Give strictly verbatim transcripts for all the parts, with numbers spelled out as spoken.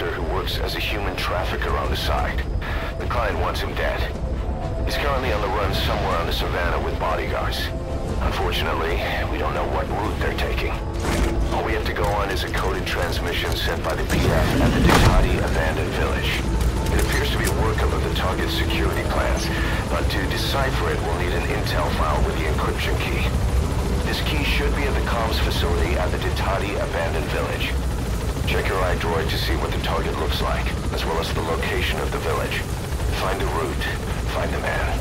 officer who works as a human trafficker on the side. The client wants him dead. He's currently on the run somewhere on the savannah with bodyguards. Unfortunately, we don't know what route they're taking. All we have to go on is a coded transmission sent by the P F at the Ditadi Abandoned Village. It appears to be a workup of the target's security plans, but to decipher it, we'll need an Intel file with the encryption key. This key should be at the comms facility at the Ditadi Abandoned Village. Check your idroid to see what the target looks like, as well as the location of the village. Find the route. Find the man.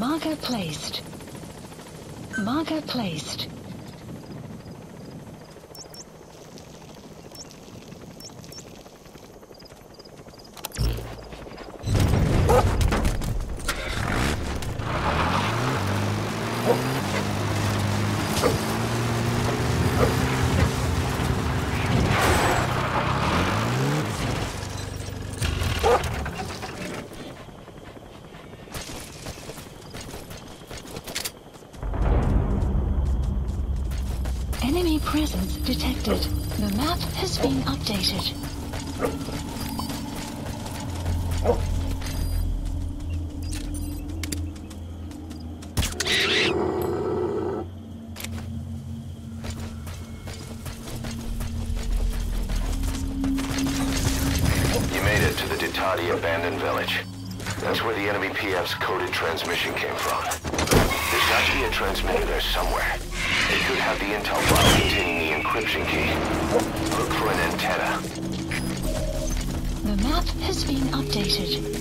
Marker placed. Marker placed. Enemy presence detected. The map has been updated. You made it to the Ditadi Abandoned Village. That's where the enemy P F's coded transmission came from. There's got to be a transmitter there somewhere. It could have the Intel file containing the encryption key. Look for an antenna. The map has been updated.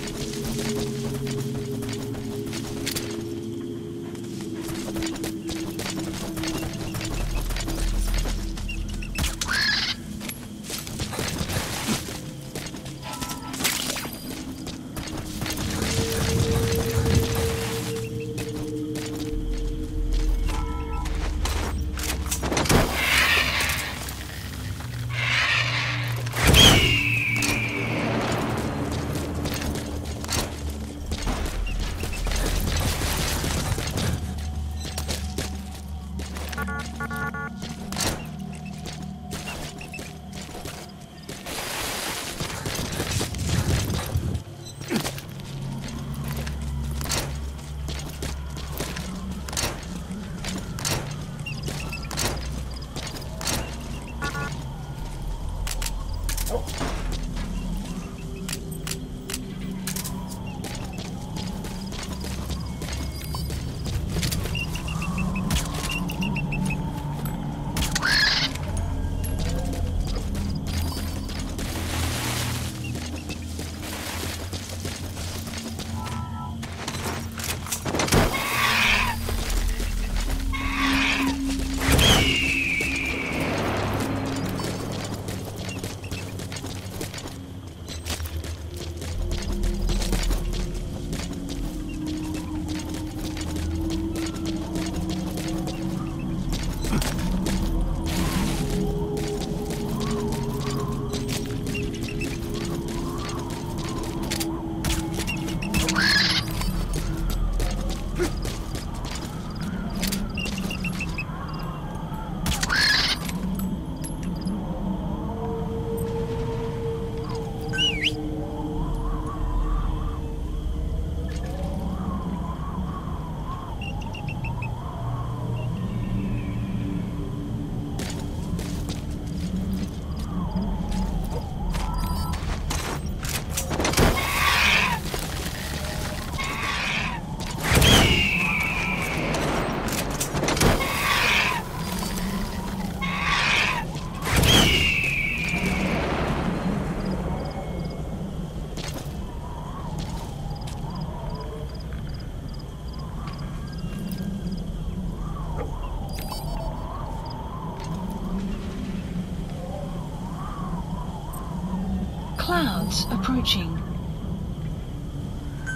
Clouds approaching.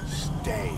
Stay.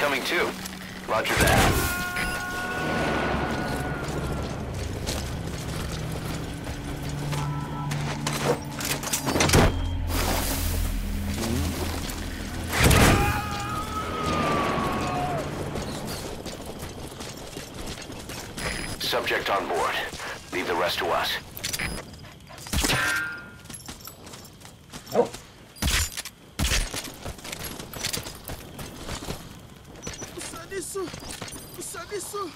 coming too. Roger that. Subject on board. Leave the rest to us. Oh. Puxa disso! Puxa disso!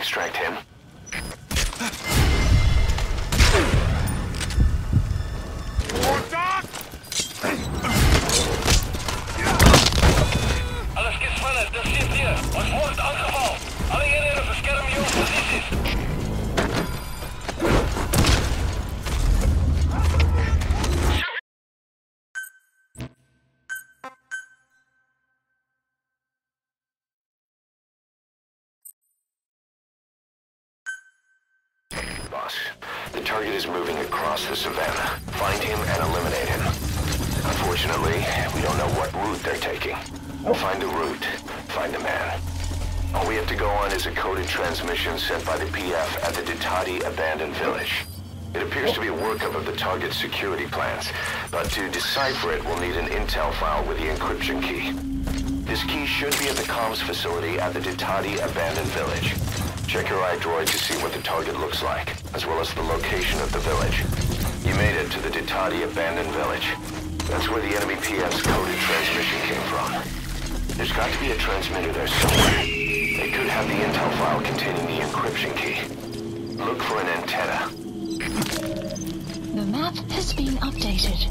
Extract him. The target is moving across the savannah. Find him and eliminate him. Unfortunately, we don't know what route they're taking. Oh. Find the route. Find the man. All we have to go on is a coded transmission sent by the P F at the Ditadi Abandoned Village. It appears to be a workup of the target's security plans, but to decipher it, we'll need an Intel file with the encryption key. This key should be at the comms facility at the Ditadi Abandoned Village. Check your idroid to see what the target looks like, as well as the location of the village. You made it to the Ditadi Abandoned Village. That's where the enemy P F's coded transmission came from. There's got to be a transmitter there somewhere. They could have the intel file containing the encryption key. Look for an antenna. The map has been updated.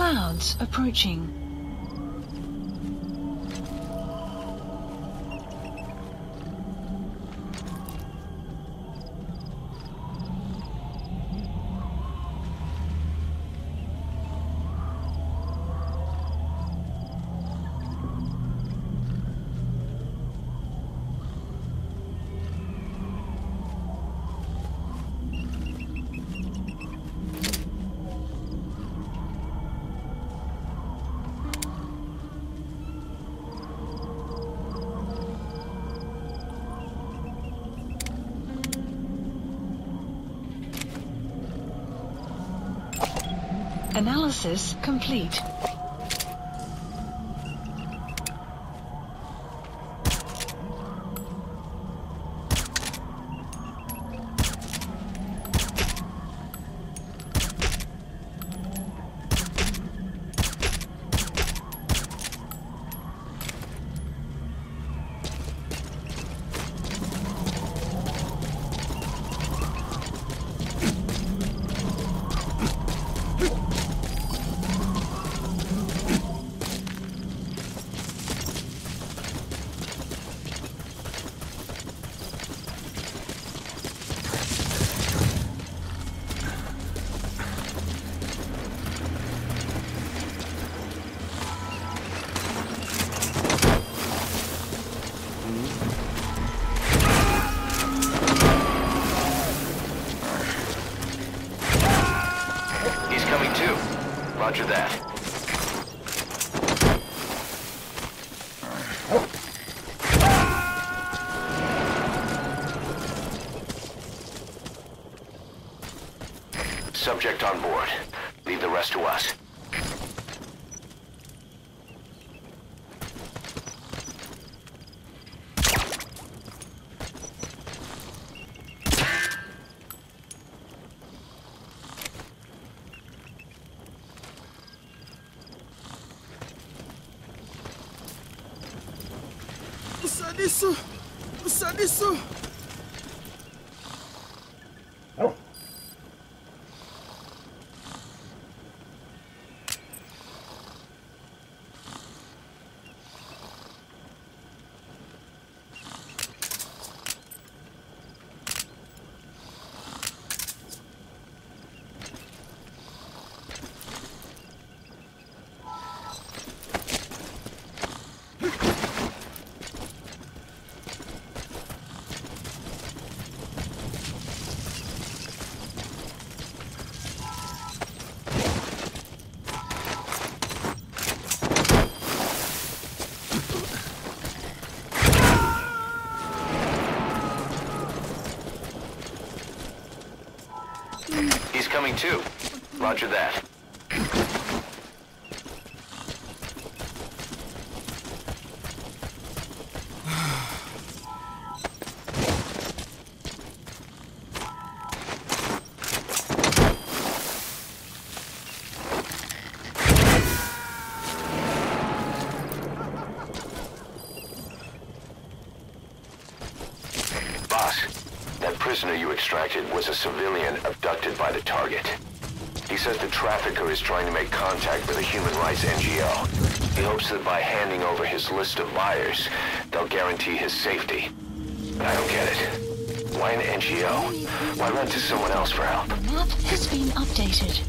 clouds approaching. Analysis complete. Roger that. Subject on board. Leave the rest to us. Coming too. Roger that. Prisoner you extracted was a civilian abducted by the target. He says the trafficker is trying to make contact with a human rights N G O. He hopes that by handing over his list of buyers, they'll guarantee his safety. But I don't get it. Why an N G O? Why run to someone else for help? Map has been updated.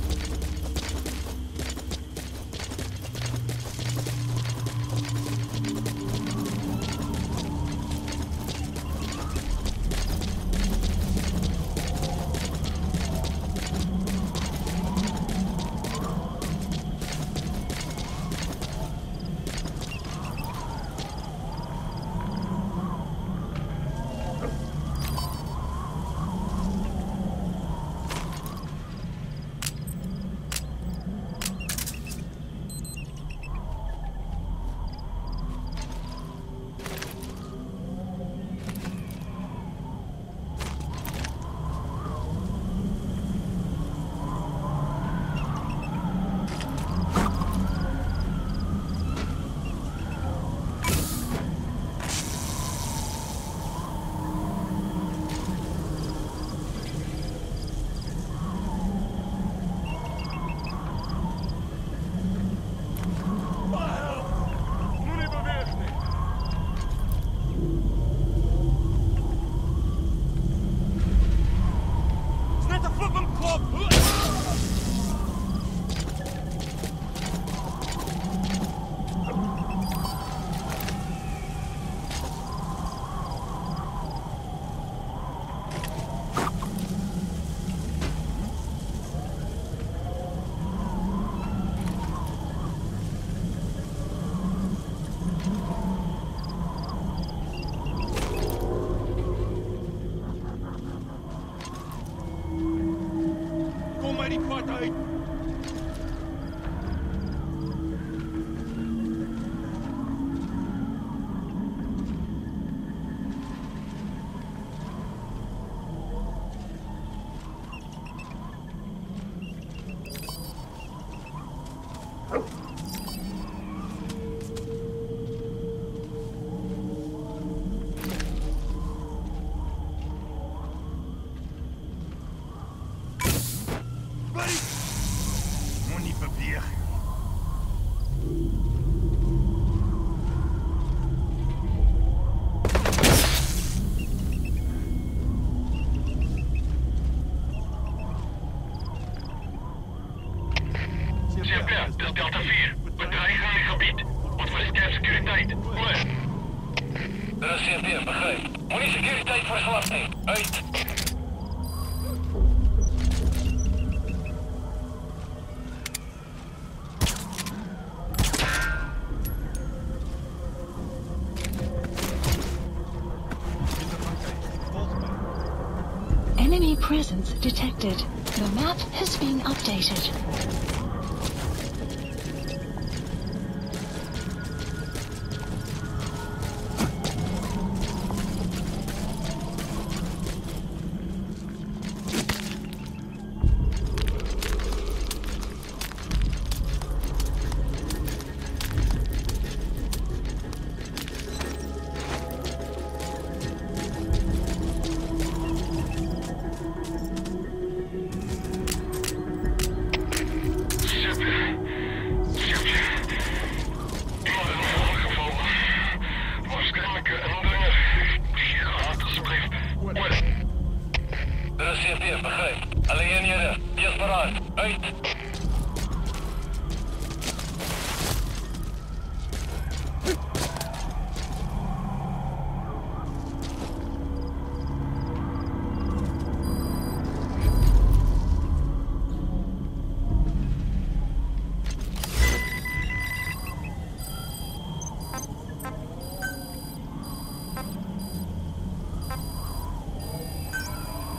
Enemy presence detected. Your map has been updated.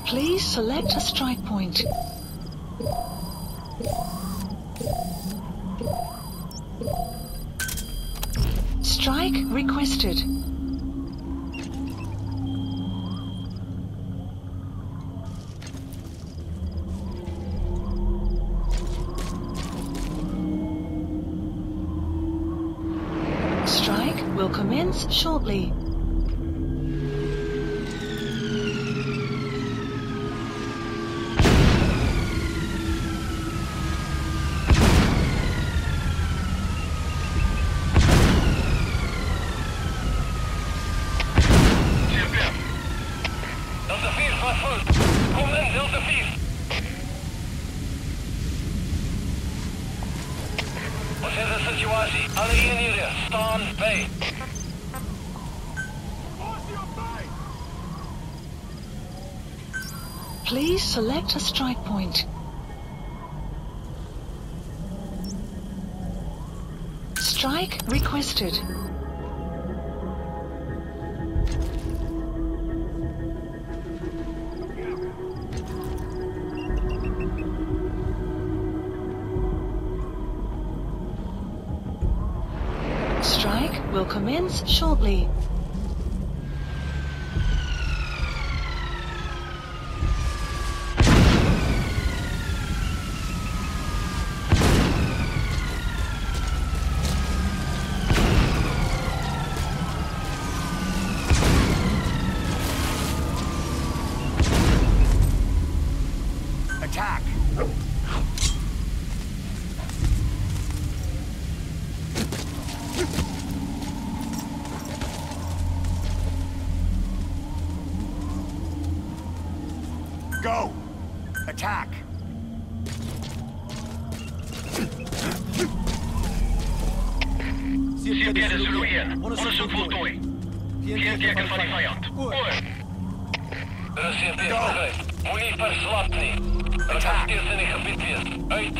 Please select a strike point. Strike requested. Strike will commence shortly. Please select a strike point. Strike requested. Strike will commence shortly. Go! Attack! Cierpienie zeluje. Onderzoek voltooid. Pięknie kwalifikacja. R C P begrijp. Unie verslapni. Rozkastierzenych bitwiest. Uit.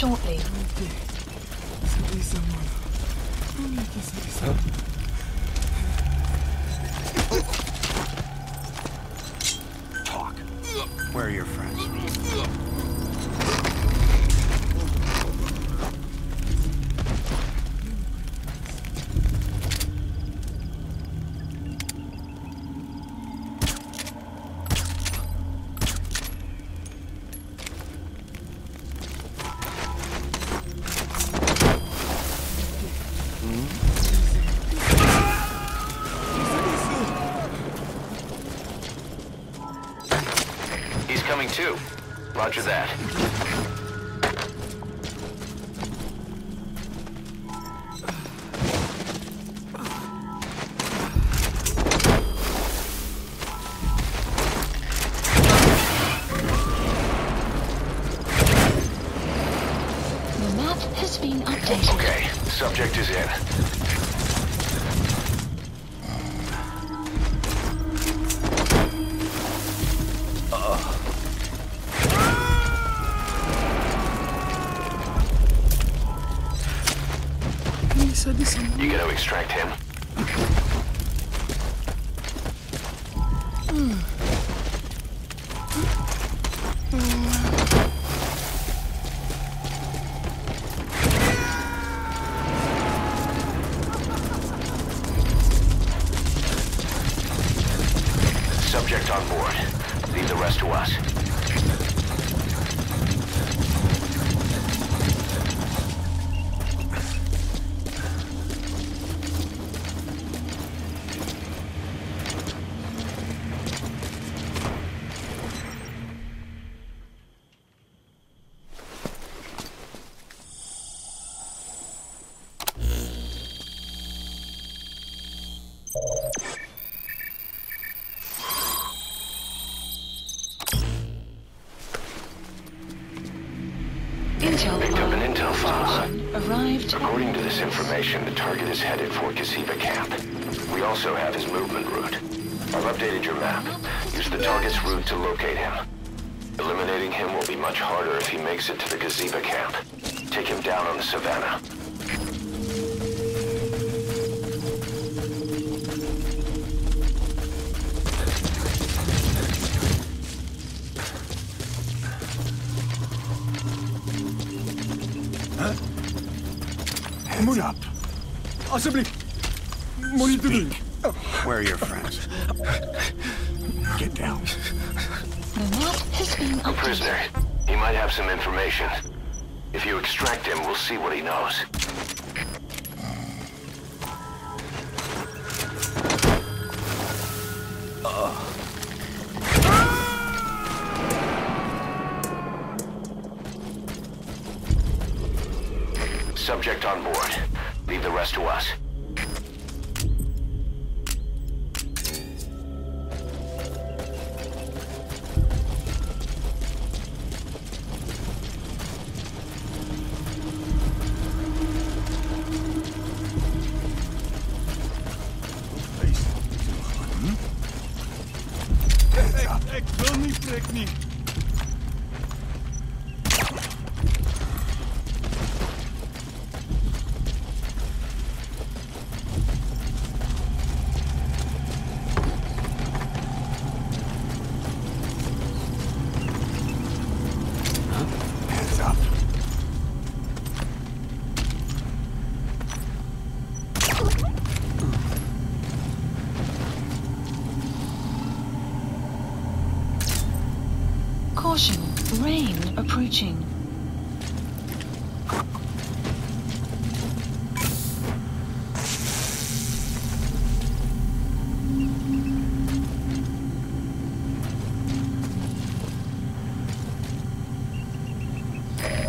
Shortly. Talk. Where are your friends? Two. Roger that. Extract him. Subject on board. Leave the rest to us. According to this information, the target is headed for Kiziba Camp. We also have his movement route. I've updated your map. Use the target's route to locate him. Eliminating him will be much harder if he makes it to the Kiziba Camp. Take him down on the savannah. Where are your friends? Get down. The prisoner. He might have some information. If you extract him, we'll see what he knows. Uh. Subject on board. Leave the rest to us. avec nous. Approaching.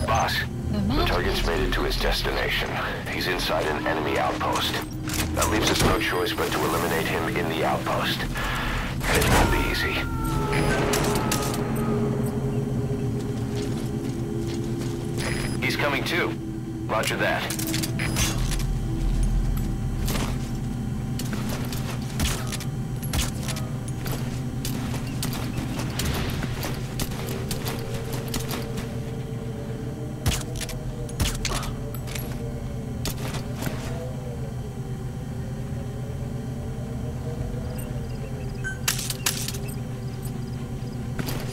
Boss, the target's made it to his destination. He's inside an enemy outpost. That leaves us no choice but to eliminate him in the outpost. And it won't be easy. He's coming too. Roger that.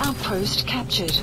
Outpost captured.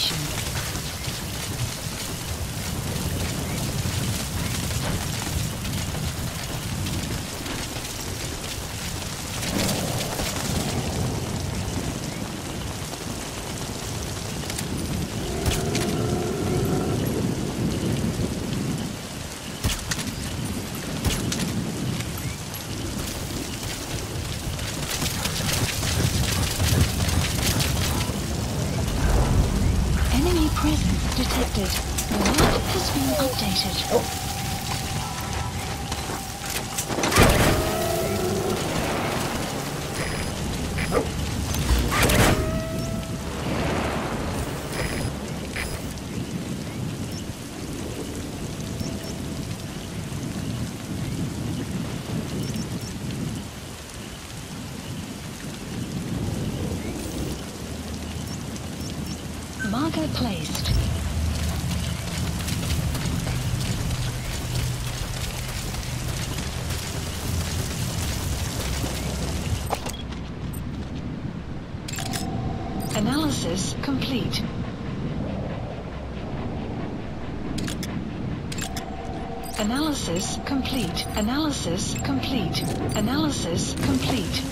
location. Marker placed. Analysis complete. Analysis complete. Analysis complete. Analysis complete.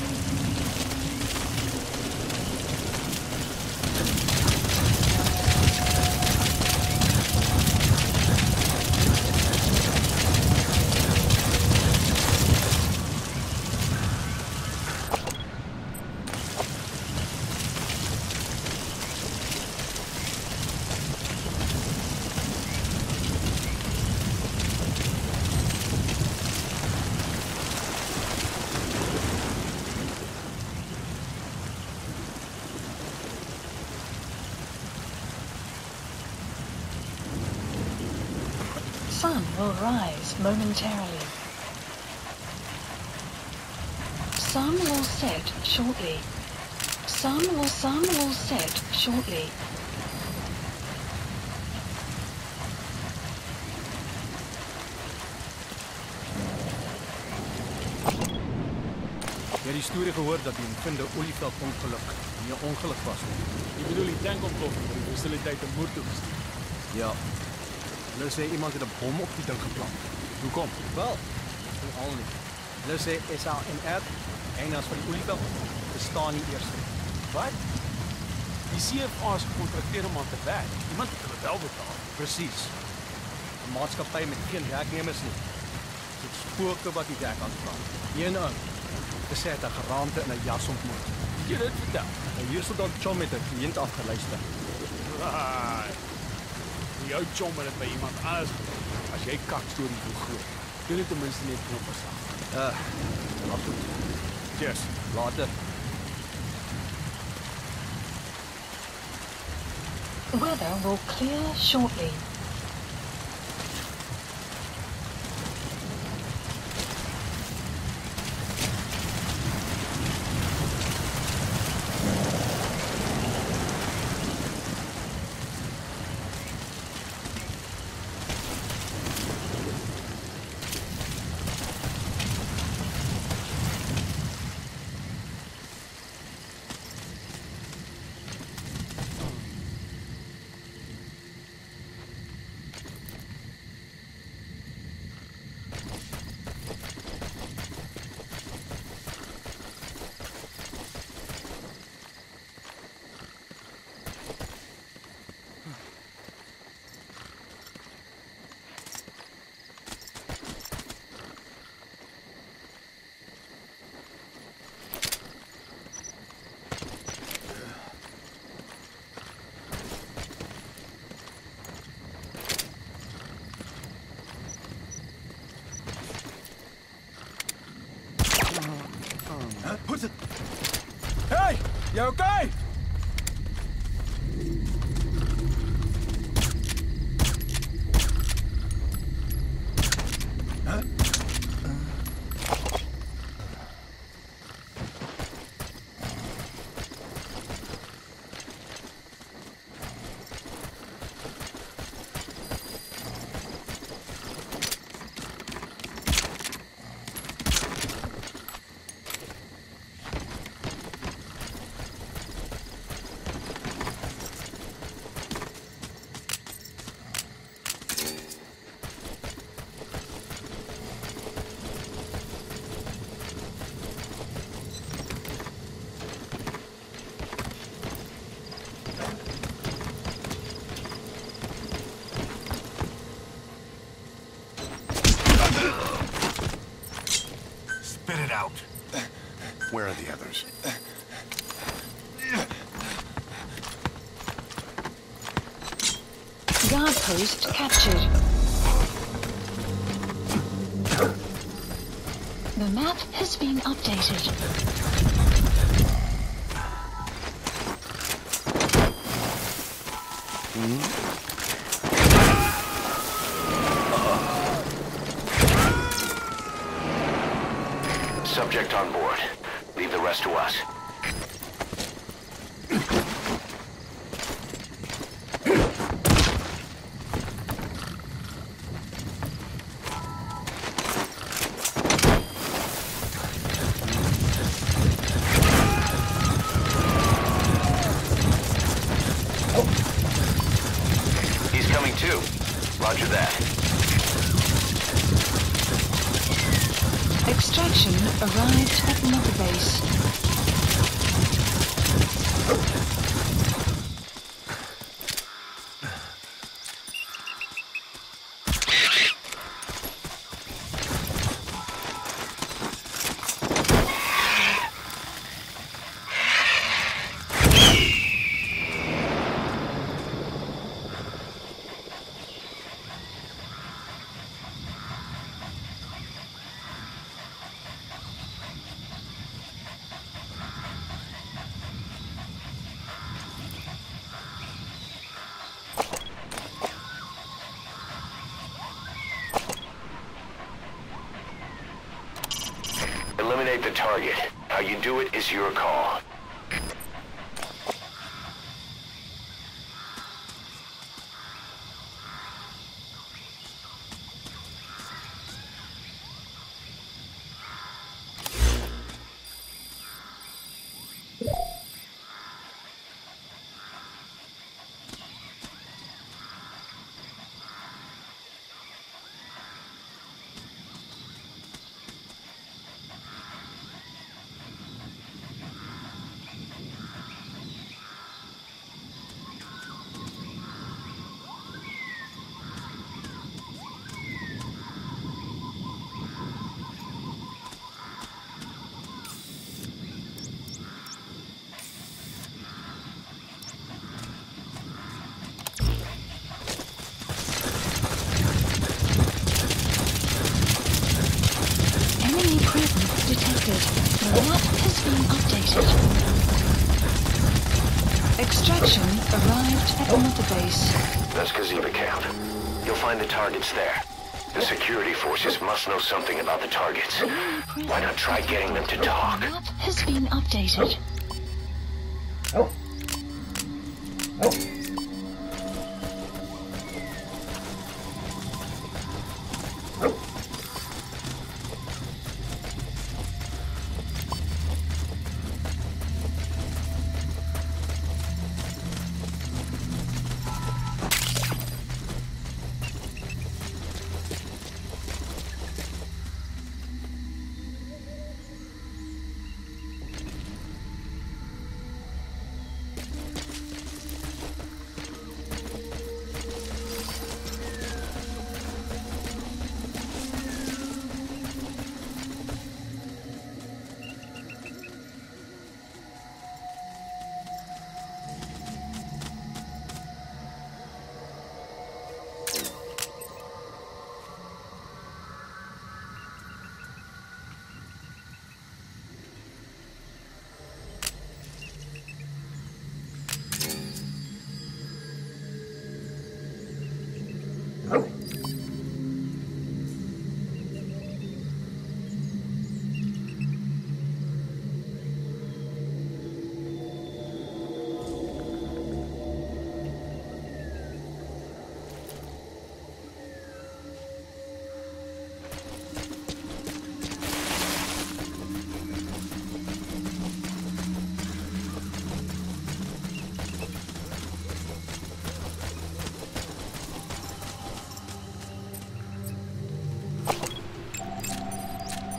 Will rise momentarily. Sun will set shortly. Sun will sun will set shortly. Je hebt die stoere gehoord dat die ontvinden olieveldongeluk niet een ongeluk was. Je bedoelt die tankontploffing die de faciliteit een moord toegestuurd? Ja. Hulle sê iemand het een bom op die ding geplant. Hoe kom? Wel, al nie. Hulle sê S L M F, eienaars van die oliebel, bestaan nie eers. Wat? Die C F A is gekontrakteer om aan te werk. Iemand het hulle wel betaal. Precies. Een maatskapie met geen werknemers nie. Soet spooke wat die dek aanvang. Een in. Gesê het een geraamte in een jas ontmoet. Jy dit vertel? En hier sal dan John met een kliënt afgeluister. Right. Jou chommer het by iemand anders gedoen. As jy kakstories wil groot, doe dit tenminste net knoppers af. Uh, maar goed. Cheers. Later. Weather will clear shortly. Hey, you okay? Guard post captured. The map has been updated. Subject on board. Leave the rest to us. Arrived at Mother Base. Eliminate the target. How you do it is your call. Extraction arrived at Mother Base. That's Kiziba Camp. You'll find the targets there. The security forces must know something about the targets. Why not try getting them to talk? The map has been updated. Oh. Oh.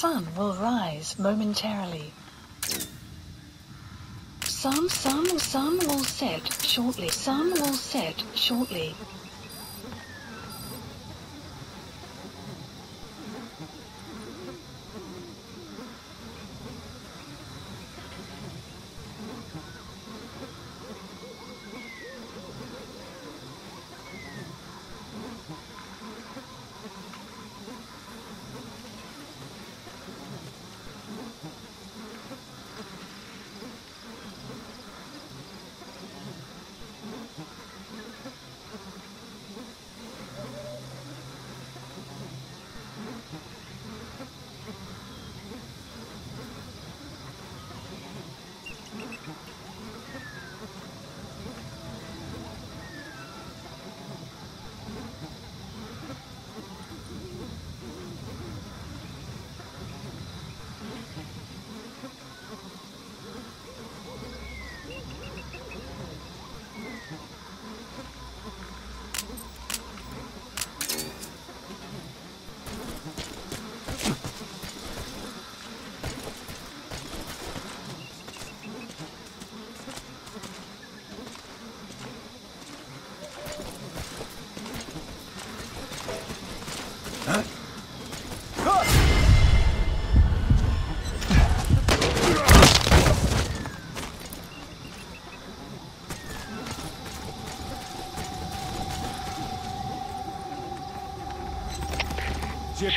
sun will rise momentarily. Some, some, some will set shortly. Some will set shortly.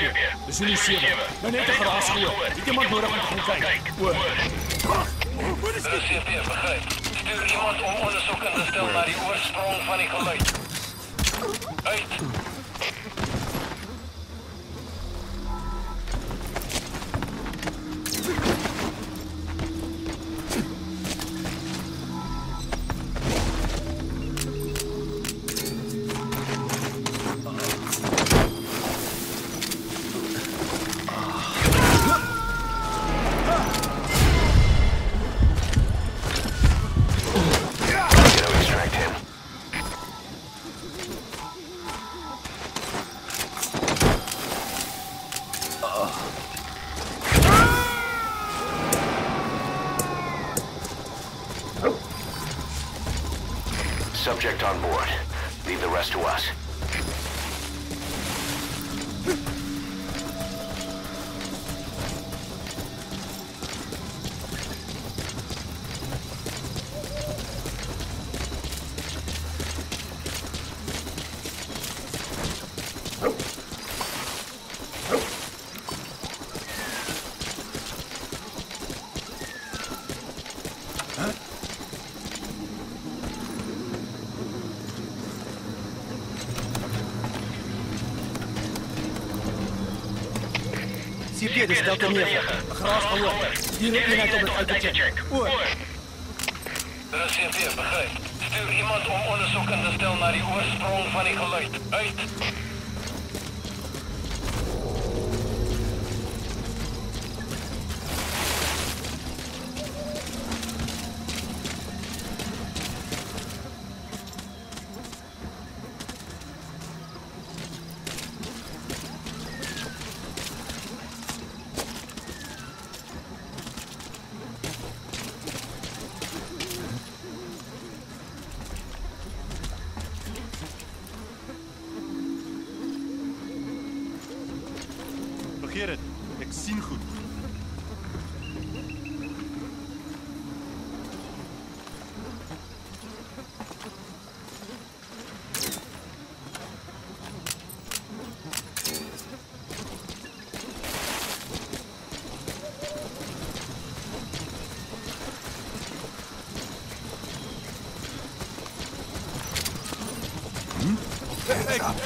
Ciebie, zniszczymy. Planeta Haraskuje. Idziemy do Rama Hangaj. Ciebie, Hangaj. Stuur iemand om onderzoek in te stellen naar die oorsprong van die geluid. Uit. Subject on board. Leave the rest to us. Dit is Delta negen. Graag gehoord. Direct inheid op het uitcheck. Oor. R C P, begrijp. Stuur iemand om onderzoek in te stellen naar die oorsprong van die geluid. Uit.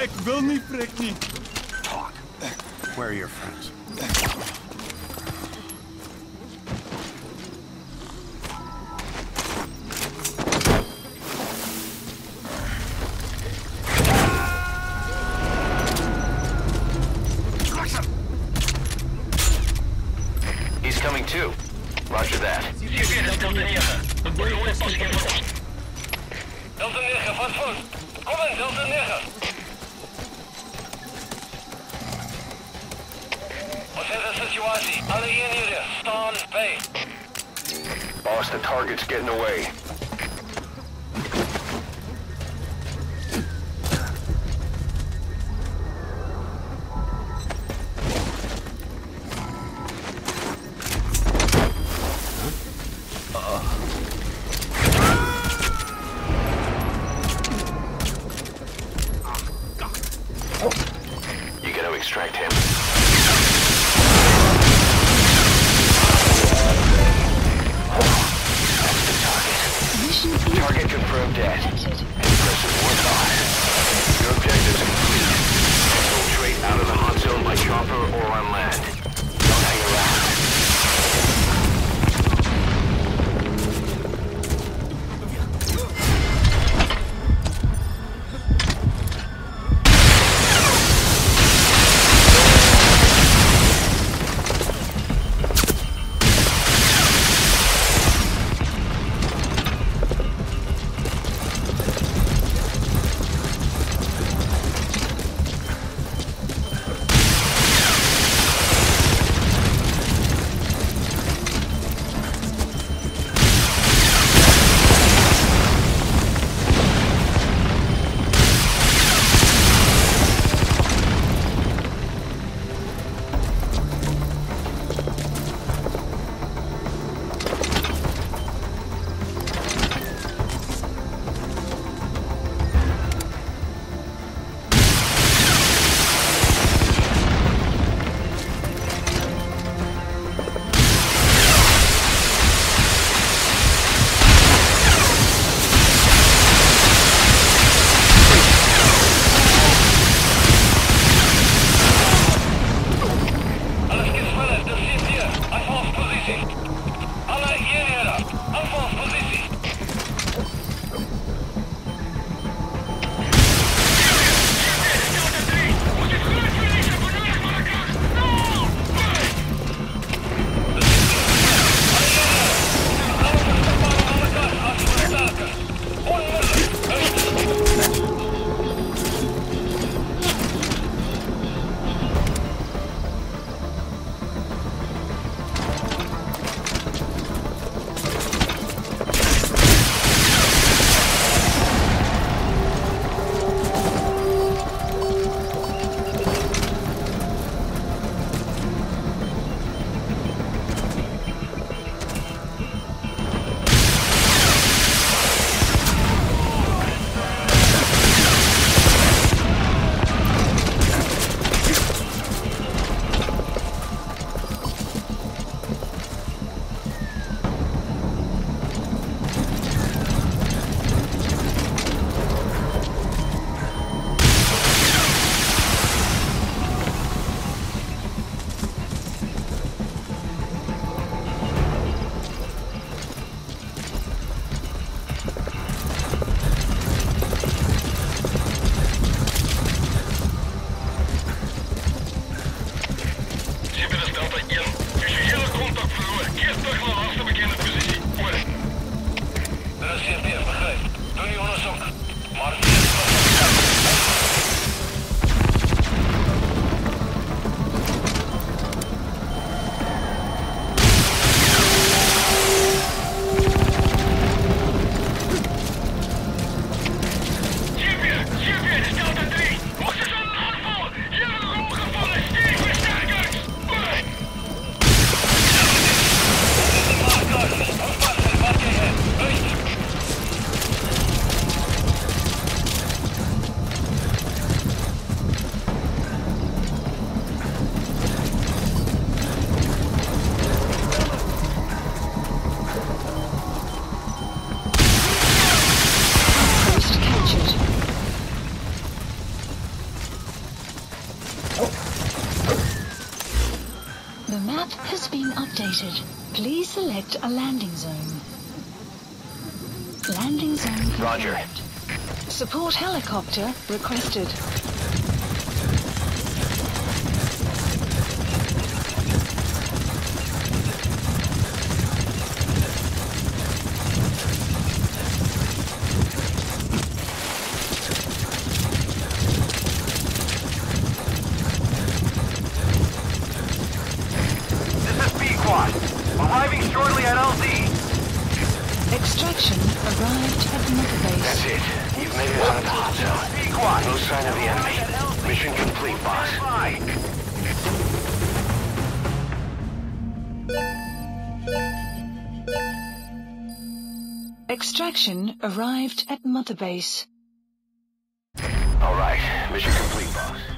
Ik wil niet prik nie. Talk. Where are your friends? He's coming too. Roger that. Delta negen. Wat voor? Kom in, Delta negen. Wat zijn dat? ситуации. Отъедете. Стан Бэй. Boss, the target's getting away. Please select a landing zone. Landing zone confirmed. Roger. Support helicopter requested. Maybe it's on the top zone. No sign of the enemy. Mission complete, boss. Extraction arrived at Mother Base. All right, mission complete, boss.